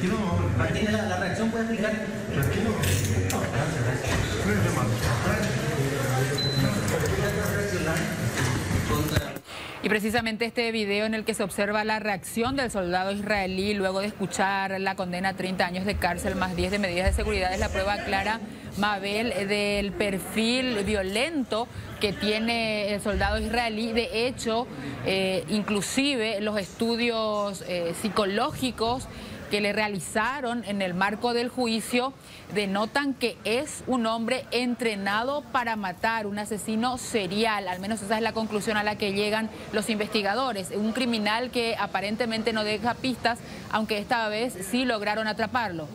Tranquilo, hombre. Martínez, la reacción puede explicar. Tranquilo. Y precisamente este video en el que se observa la reacción del soldado israelí luego de escuchar la condena a 30 años de cárcel más 10 de medidas de seguridad es la prueba clara, Mabel, del perfil violento que tiene el soldado israelí. De hecho, inclusive los estudios psicológicos que le realizaron en el marco del juicio denotan que es un hombre entrenado para matar, un asesino serial. Al menos esa es la conclusión a la que llegan los investigadores. Un criminal que aparentemente no deja pistas, aunque esta vez sí lograron atraparlo.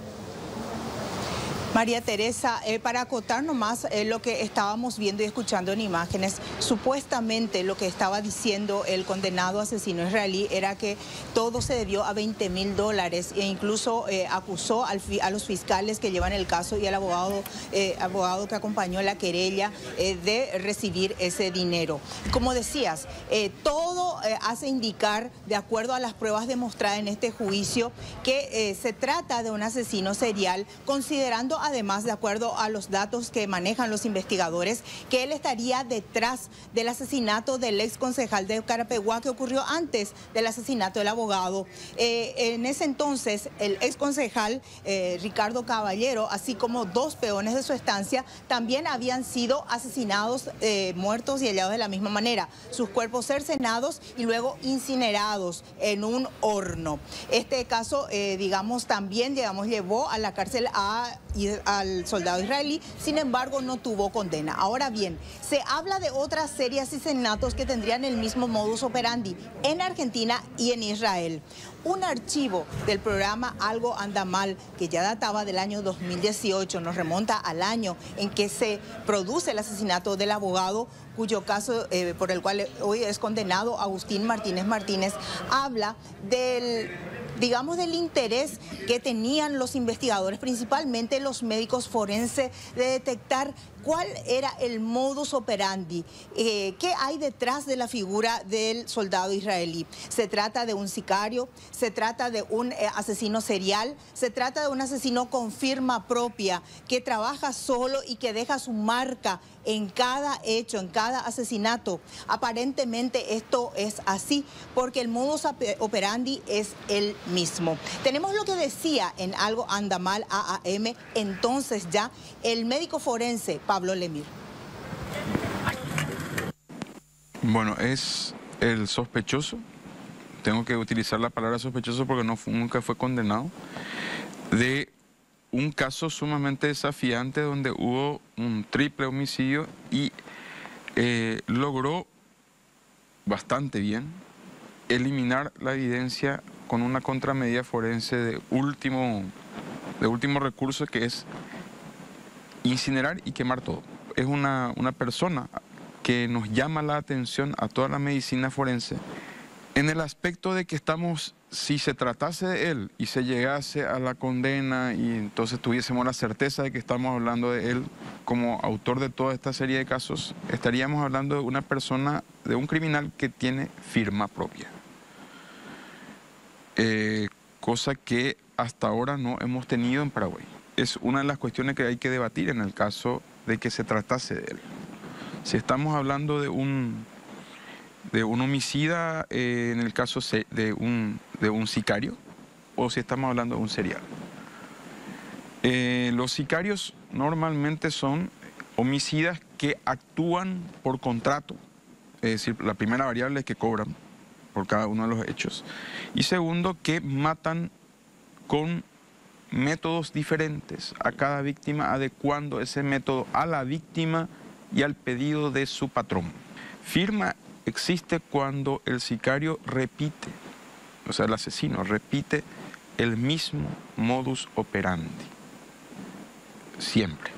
María Teresa, para acotar nomás lo que estábamos viendo y escuchando en imágenes, supuestamente lo que estaba diciendo el condenado asesino israelí era que todo se debió a $20.000 e incluso acusó a los fiscales que llevan el caso y al abogado que acompañó la querella de recibir ese dinero. Como decías, todo hace indicar, de acuerdo a las pruebas demostradas en este juicio, que se trata de un asesino serial, considerando además, de acuerdo a los datos que manejan los investigadores, que él estaría detrás del asesinato del ex concejal de Carapeguá que ocurrió antes del asesinato del abogado. En ese entonces, el ex concejal Ricardo Caballero, así como dos peones de su estancia, también habían sido asesinados, muertos y hallados de la misma manera. Sus cuerpos cercenados y luego incinerados en un horno. Este caso, digamos, llevó a la cárcel al soldado israelí, sin embargo no tuvo condena. Ahora bien, se habla de otras series y asesinatos que tendrían el mismo modus operandi en Argentina y en Israel. Un archivo del programa Algo Anda Mal, que ya databa del año 2018, nos remonta al año en que se produce el asesinato del abogado, cuyo caso por el cual hoy es condenado Agustín Martínez Martínez, habla del, digamos, del interés que tenían los investigadores, principalmente los médicos forenses, de detectar cuál era el modus operandi, qué hay detrás de la figura del soldado israelí. Se trata de un sicario, se trata de un asesino serial, se trata de un asesino con firma propia, que trabaja solo y que deja su marca en cada hecho, en cada asesinato. Aparentemente esto es así, porque el modus operandi es el mismo. Tenemos lo que decía en Algo Anda Mal AAM, entonces ya, el médico forense Pablo Lemir. Bueno, es el sospechoso. Tengo que utilizar la palabra sospechoso porque no, nunca fue condenado, de un caso sumamente desafiante donde hubo un triple homicidio y logró bastante bien eliminar la evidencia con una contramedida forense de último recurso, que es incinerar y quemar todo. Es una persona que nos llama la atención a toda la medicina forense, en el aspecto de que estamos, si se tratase de él y se llegase a la condena y entonces tuviésemos la certeza de que estamos hablando de él como autor de toda esta serie de casos, estaríamos hablando de una persona, de un criminal que tiene firma propia. Cosa que hasta ahora no hemos tenido en Paraguay. Es una de las cuestiones que hay que debatir en el caso de que se tratase de él. Si estamos hablando de un homicida, en el caso de un sicario, o si estamos hablando de un serial. Los sicarios normalmente son homicidas que actúan por contrato, es decir, la primera variable es que cobran por cada uno de los hechos, y segundo, que matan con métodos diferentes a cada víctima, adecuando ese método a la víctima y al pedido de su patrón. Firma existe cuando el sicario repite, o sea, el asesino repite el mismo modus operandi, siempre.